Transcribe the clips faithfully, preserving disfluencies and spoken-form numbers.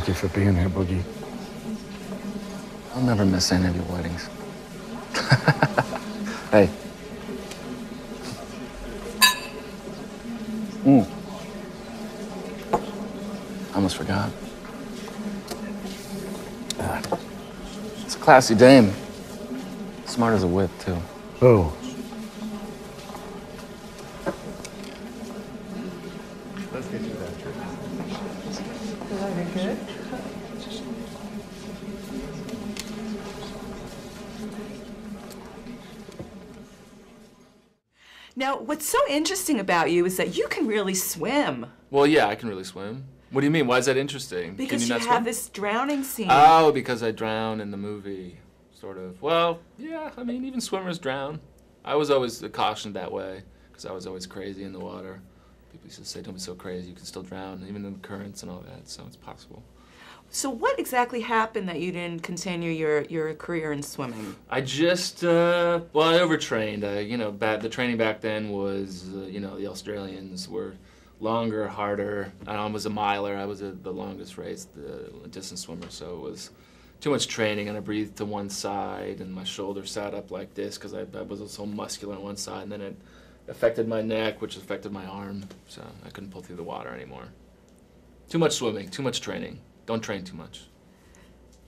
Thank you for being here, Boogie. I'll never miss any of your weddings. Hey. Mm. I almost forgot. Uh, it's a classy dame. Smart as a whip, too. Oh. Let's get you that trip. Is that good? Now, what's so interesting about you is that you can really swim. Well, yeah, I can really swim. What do you mean? Why is that interesting? Because you, you have swim? This drowning scene. Oh, because I drown in the movie, sort of. Well, yeah, I mean, even swimmers drown. I was always cautioned that way, because I was always crazy in the water. People used to say, don't be so crazy, you can still drown, even in the currents and all that, so it's possible. So what exactly happened that you didn't continue your, your career in swimming? I just, uh, well, I overtrained. I, you know, back, the training back then was, uh, you know, the Australians were longer, harder. I was a miler. I was a, the longest race, the distance swimmer, so it was too much training, and I breathed to one side, and my shoulder sat up like this because I, I was so muscular on one side, and then it affected my neck, which affected my arm, so I couldn't pull through the water anymore. Too much swimming, too much training. Don't train too much.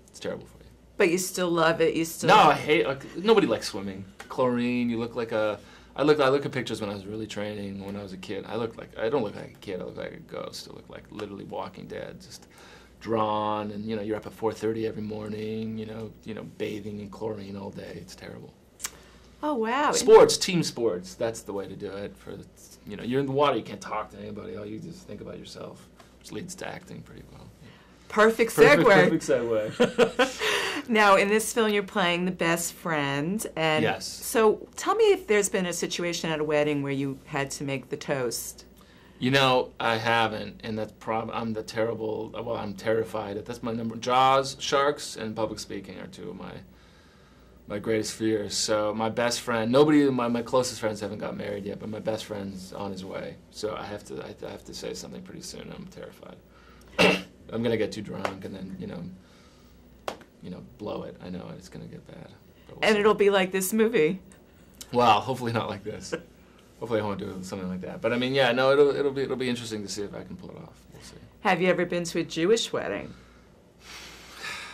It's terrible for you. But you still love it. You still. No, I hate. Like, nobody likes swimming. Chlorine. You look like a. I look. I look at pictures when I was really training. When I was a kid, I look like. I don't look like a kid. I look like a ghost. I look like literally Walking Dead, just drawn. And you know, you're up at four thirty every morning. You know, you know, bathing in chlorine all day. It's terrible. Oh wow. Sports, team sports. That's the way to do it. For the, you know, you're in the water. You can't talk to anybody. All you just think about yourself, which leads to acting pretty well. Perfect segue. Perfect, perfect segue. Now, in this film, you're playing the best friend. And yes. So tell me if there's been a situation at a wedding where you had to make the toast. You know, I haven't, and that's prob I'm the terrible, well, I'm terrified. That's my number. Jaws, sharks, and public speaking are two of my my greatest fears. So my best friend, nobody, my, my closest friends haven't got married yet, but my best friend's on his way. So I have to, I have to say something pretty soon. I'm terrified. I'm gonna get too drunk and then, you know, you know, blow it. I know it. It's gonna get bad. We'll and see. It'll be like this movie. Well, hopefully not like this. Hopefully I won't do something like that. But I mean, yeah, no, it'll it'll be it'll be interesting to see if I can pull it off. We'll see. Have you ever been to a Jewish wedding?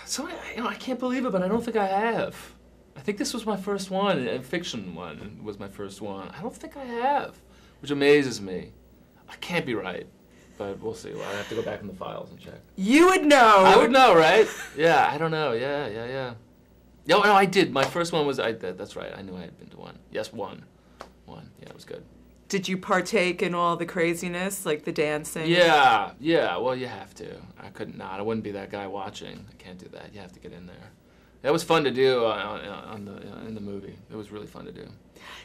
So I, you know, I can't believe it, but I don't think I have. I think this was my first one. A fiction one was my first one. I don't think I have, which amazes me. I can't be right. But we'll see. Well, I have to go back in the files and check. You would know. I would know, right? Yeah, I don't know. Yeah, yeah, yeah. No, no, I did. My first one was, I. that's right. I knew I had been to one. Yes, one. One. Yeah, it was good. Did you partake in all the craziness, like the dancing? Yeah, yeah. Well, you have to. I couldn't not. I wouldn't be that guy watching. I can't do that. You have to get in there. That was fun to do on, on the, in the movie. It was really fun to do.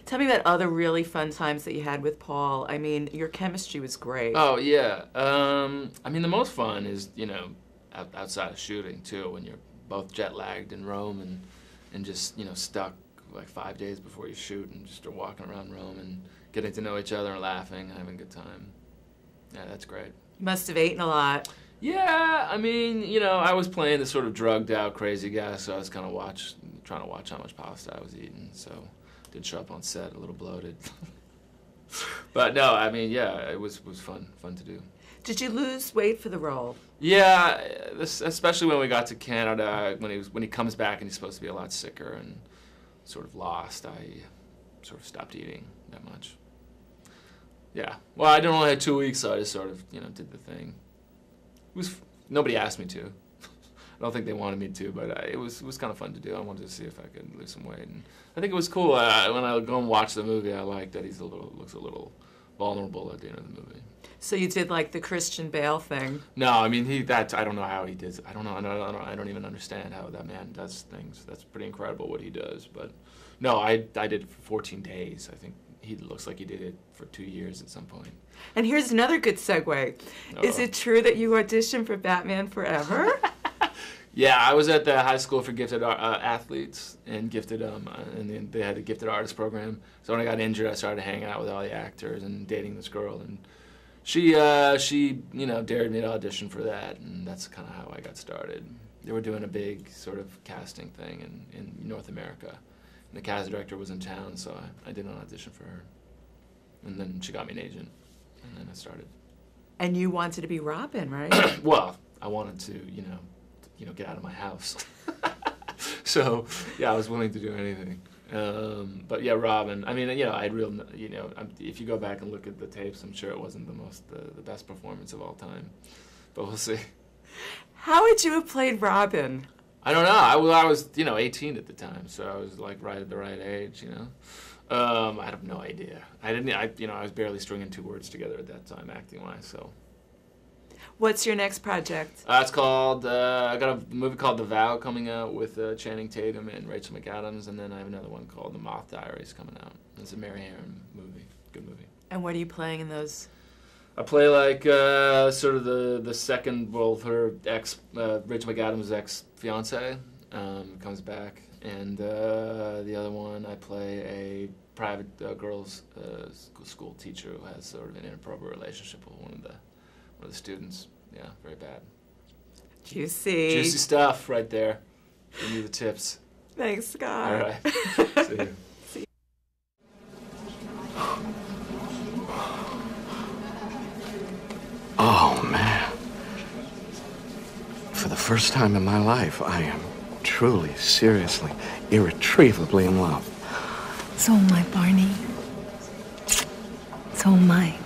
Tell me about other really fun times that you had with Paul. I mean, your chemistry was great. Oh, yeah. Um, I mean, the most fun is, you know, out, outside of shooting, too, when you're both jet-lagged in Rome and, and just, you know, stuck like five days before you shoot and just are walking around Rome and getting to know each other and laughing and having a good time. Yeah, that's great. You must have eaten a lot. Yeah, I mean, you know, I was playing this sort of drugged-out crazy guy, so I was kind of watch, trying to watch how much pasta I was eating, so... Did show up on set a little bloated, but no, I mean, yeah, it was was fun, fun to do. Did you lose weight for the role? Yeah, this, especially when we got to Canada, when he was, when he comes back and he's supposed to be a lot sicker and sort of lost. I sort of stopped eating that much. Yeah, well, I only had two weeks, so I just sort of you know did the thing. It was nobody asked me to. I don't think they wanted me to, but uh, it was it was kind of fun to do. I wanted to see if I could lose some weight, and I think it was cool. Uh, when I would go and watch the movie, I liked that he's a little looks a little vulnerable at the end of the movie. So you did like the Christian Bale thing? No, I mean he that I don't know how he does. I don't know. I don't, I don't, I don't even understand how that man does things. That's pretty incredible what he does. But no, I I did it for fourteen days. I think he looks like he did it for two years at some point. And here's another good segue. Uh-oh. Is it true that you auditioned for Batman Forever? Yeah, I was at the high school for gifted uh, athletes and gifted, um, and they had a gifted artist program. So when I got injured, I started hanging out with all the actors and dating this girl, and she, uh, she, you know, dared me to audition for that, and that's kind of how I got started. They were doing a big sort of casting thing in, in North America, and the casting director was in town, so I, I did an audition for her. And then she got me an agent, and then I started. And you wanted to be Robin, right? Well, I wanted to, you know, you know, get out of my house. So, yeah, I was willing to do anything. Um, but yeah, Robin. I mean, you know, I real, you know, if you go back and look at the tapes, I'm sure it wasn't the most, the, the best performance of all time. But we'll see. How would you have played Robin? I don't know. I, well, I was, you know, eighteen at the time, so I was like right at the right age, you know. Um, I have no idea. I didn't. I, you know, I was barely stringing two words together at that time, acting-wise. So. What's your next project? Uh, it's called, uh, I got a movie called The Vow coming out with uh, Channing Tatum and Rachel McAdams, and then I have another one called The Moth Diaries coming out. It's a Mary Harron movie. Good movie. And what are you playing in those? I play like uh, sort of the, the second, well, her ex, uh, Rachel McAdams' ex-fiance um, comes back, and uh, the other one I play a private uh, girls' uh, school teacher who has sort of an inappropriate relationship with one of the One of the students. Yeah, very bad. Juicy. Juicy stuff right there. Give me the tips. Thanks, Scott. All right. See you. See you. Oh, man. For the first time in my life, I am truly, seriously, irretrievably in love. So am I, Barney. So am I.